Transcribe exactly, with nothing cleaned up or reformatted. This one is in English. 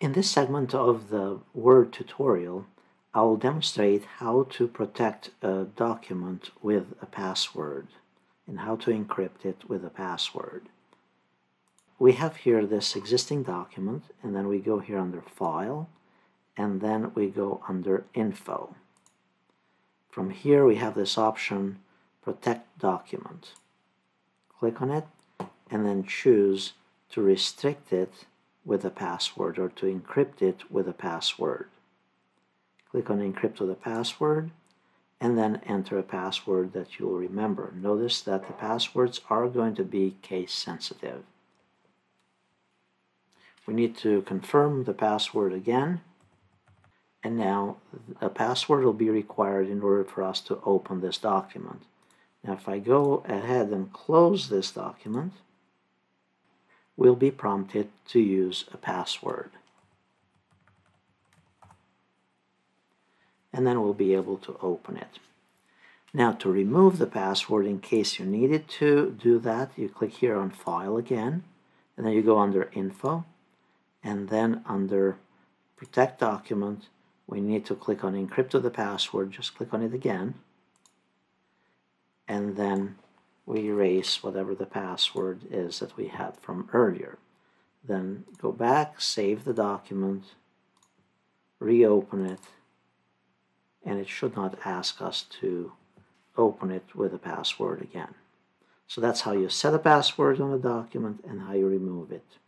In this segment of the Word tutorial, I will demonstrate how to protect a document with a password and how to encrypt it with a password. We have here this existing document, and then we go here under File, and then we go under Info. From here we have this option, Protect Document. Click on it, and then choose to restrict it with a password or to encrypt it with a password. Click on Encrypt with a Password, and then enter a password that you'll remember. Notice that the passwords are going to be case sensitive. We need to confirm the password again, and now a password will be required in order for us to open this document. Now if I go ahead and close this document, we'll be prompted to use a password. And then we'll be able to open it. Now to remove the password, in case you needed to do that, you click here on File again, and then you go under Info, and then under Protect Document, we need to click on Encrypt with a Password. Just click on it again, and then we erase whatever the password is that we had from earlier. Then go back, save the document, reopen it, and it should not ask us to open it with a password again. So that's how you set a password on a document and how you remove it.